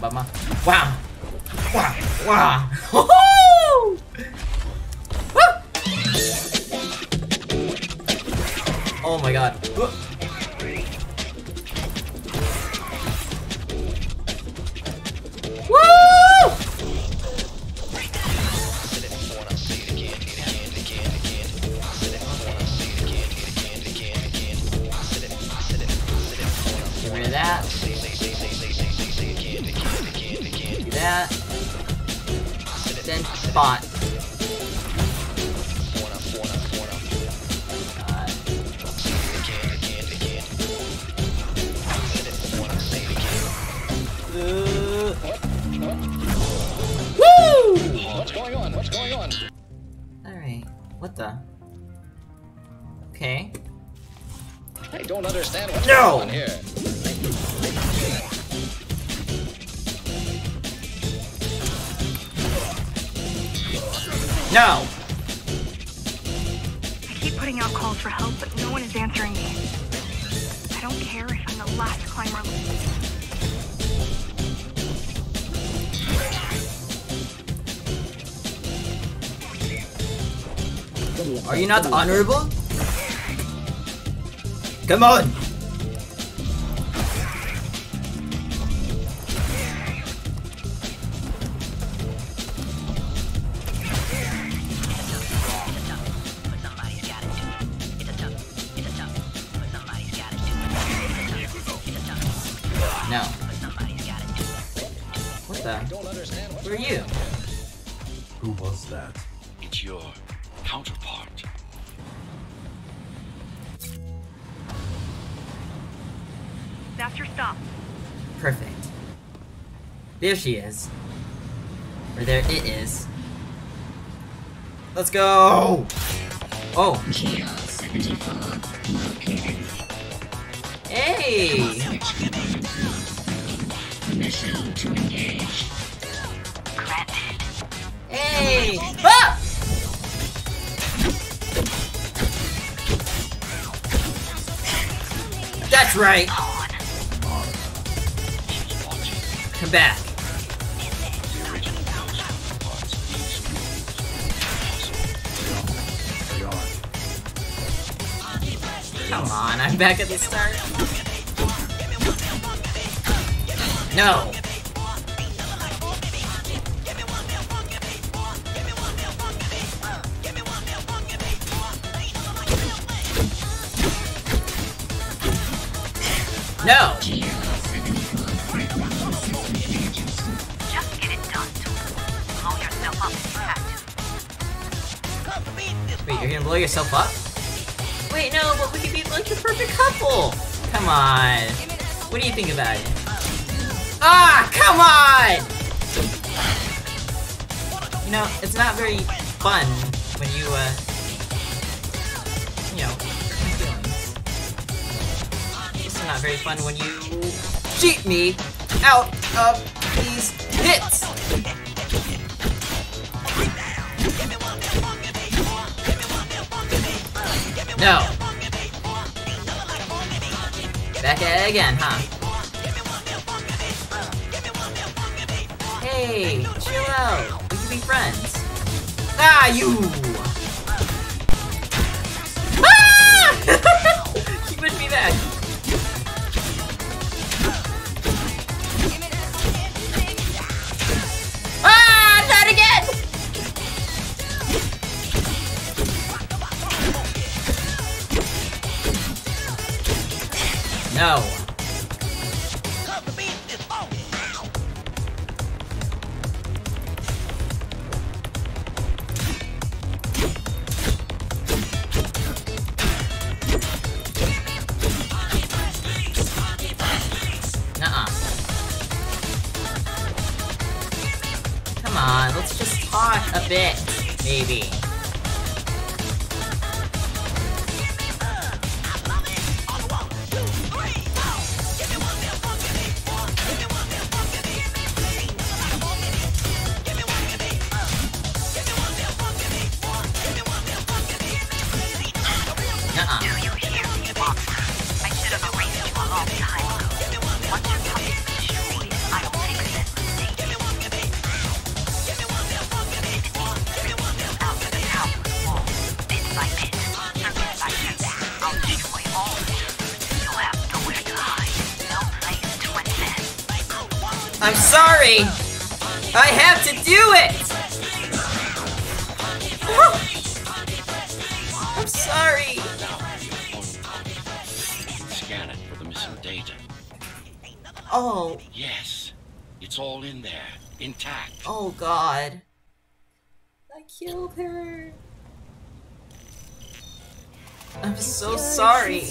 Bama. Wah! Wah! Wah! Woo! Oh my god. Spot. Woo! What's going on? What's going on? Alright. What the? Okay. I don't understand what's going on here. No! I keep putting out calls for help, but no one is answering me. I don't care if I'm the last climber left. Are you not honorable? Come on! Who are you? Who was that? It's your counterpart. That's your stop. Perfect. There she is. Or there it is. Let's go! Oh! Hey! Permission to engage. Hey! Ah! That's right! Come back. Come on, I'm back at the start. No! No! Just get it done. Blow yourself up, in fact. Wait, you're gonna blow yourself up? Wait, no, but we could be like a perfect couple! Come on. What do you think about it? Ah, come on! You know, it's not very fun when you, you know, not very fun when you cheat me out of these hits. No. Back at it again, huh? Hey, chill out. We can be friends. Ah, you! Ah! She pushed me back. No. Nuh-uh. Come on, let's just talk a bit, maybe. I should have erased you a long time ago. Once your puppet's destroyed, I will take this. I'm sorry. I have to do it. I'm sorry. Scan it for the missing data. Oh. Yes. It's all in there, intact. Oh God. I killed her. I'm so sorry.